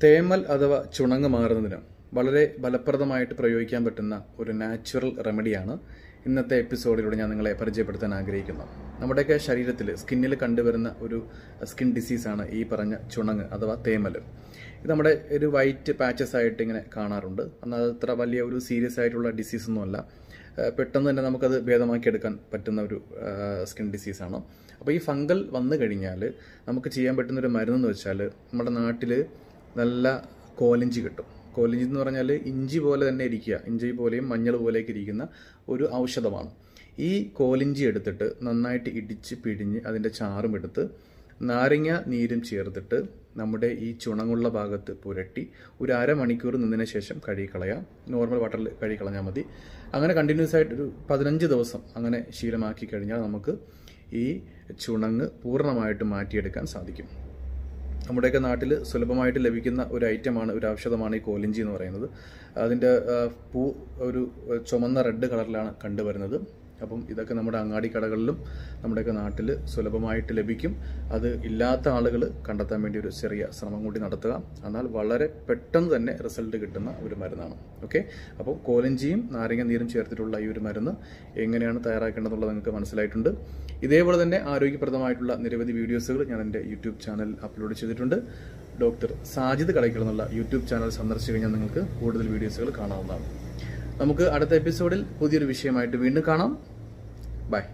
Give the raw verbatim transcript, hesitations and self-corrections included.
Themal Adava Chunang Maranam, Valare Balapradamite Prayoikam Batana, or a natural remediana, in the episode of Yanangala Perjapatan Agricana. Namadaka Sharidatil, skinilla condeverna, Uru, a skin disease ana, E. Parana, Chunang Adava Themal. Namada Edu white patches sighting and Kanarunda, another Travalia Uru serious side disease nola. പെട്ടെന്ന് തന്നെ നമുക്ക് അത് ഭേദമാക്കി എടുക്കാൻ പറ്റുന്ന ഒരു skin disease ആണ്. അപ്പോൾ ഈ ഫംഗൽ വന്നു കഴിഞ്ഞാൽ നമുക്ക് ചെയ്യാൻ പറ്റുന്ന ഒരു മരുന്ന് എന്ന് വെച്ചാൽ നമ്മുടെ നാട്ടിൽ നല്ല കോലിഞ്ചി കിട്ടും. കോലിഞ്ചി എന്ന് പറഞ്ഞാൽ ഇഞ്ചി പോലെ തന്നെ ഇരിക്കുക, ഇഞ്ചി പോലെയും മഞ്ഞൾ പോലെയൊക്കെ ഇരിക്കുന്ന ഒരു ഔഷധമാണ്. ഈ കോലിഞ്ചി എടുത്തിട്ട് നന്നായിട്ട് ഇടിച്ച് പിടിഞ്ഞ് അതിൻ്റെ ചാറും എടുത്ത് നാരങ്ങ നീരും ചേർത്തിട്ട് നമ്മുടെ ഈ ചുണങ്ങുള്ള ഭാഗത്ത് പുരട്ടി ഒരു അര മണിക്കൂർ നിന്നതിന് ശേഷം കഴുകിക്കളയാം. നോർമൽ വാട്ടറിൽ കഴുകിക്കളഞ്ഞാൽ മതി. അങ്ങനെ കണ്ടിന്യൂസ് ആയിട്ട് ഒരു പതിനഞ്ച് ദിവസം അങ്ങനെ ശീലമാക്കി കഴിഞ്ഞാൽ നമുക്ക് ഈ ചുണങ്ങ് പൂർണ്ണമായിട്ട് മാറ്റിയെടുക്കാൻ സാധിക്കും. നമ്മുടെയൊക്കെ നാട്ടിൽ സുലഭമായിട്ട് ലഭിക്കുന്ന ഒരു ഐറ്റമാണ്, ഒരു ഔഷധമാണ് ഈ കോലിഞ്ചി എന്ന് പറയുന്നത്. അതിൻ്റെ പൂ ഒരു ചുമന്ന റെഡ് കളറിലാണ് കണ്ടുവരുന്നത്. അപ്പം ഇതൊക്കെ നമ്മുടെ അങ്ങാടി കടകളിലും നമ്മുടെയൊക്കെ നാട്ടിൽ സുലഭമായിട്ട് ലഭിക്കും. അത് ഇല്ലാത്ത ആളുകൾ കണ്ടെത്താൻ വേണ്ടി ഒരു ചെറിയ ശ്രമം കൂടി നടത്തുക. എന്നാൽ വളരെ പെട്ടെന്ന് തന്നെ റിസൾട്ട് കിട്ടുന്ന ഒരു മരുന്നാണ്. ഓക്കെ, അപ്പോൾ കോലിഞ്ചിയും നാരങ്ങ നീരും ചേർത്തിട്ടുള്ള ഈ ഒരു മരുന്ന് എങ്ങനെയാണ് തയ്യാറാക്കേണ്ടതെന്നുള്ളത് നിങ്ങൾക്ക് മനസ്സിലായിട്ടുണ്ട്. ഇതേപോലെ തന്നെ ആരോഗ്യപ്രദമായിട്ടുള്ള നിരവധി വീഡിയോസുകൾ ഞാൻ എൻ്റെ യൂട്യൂബ് ചാനൽ അപ്ലോഡ് ചെയ്തിട്ടുണ്ട്. ഡോക്ടർ സാജിദ് കടക്കൽ എന്നുള്ള യൂട്യൂബ് ചാനൽ സന്ദർശിച്ച് കഴിഞ്ഞാൽ നിങ്ങൾക്ക് കൂടുതൽ വീഡിയോസുകൾ കാണാവുന്നതാണ്. നമുക്ക് അടുത്ത എപ്പിസോഡിൽ പുതിയൊരു വിഷയമായിട്ട് വീണ്ടും കാണാം. ബൈ.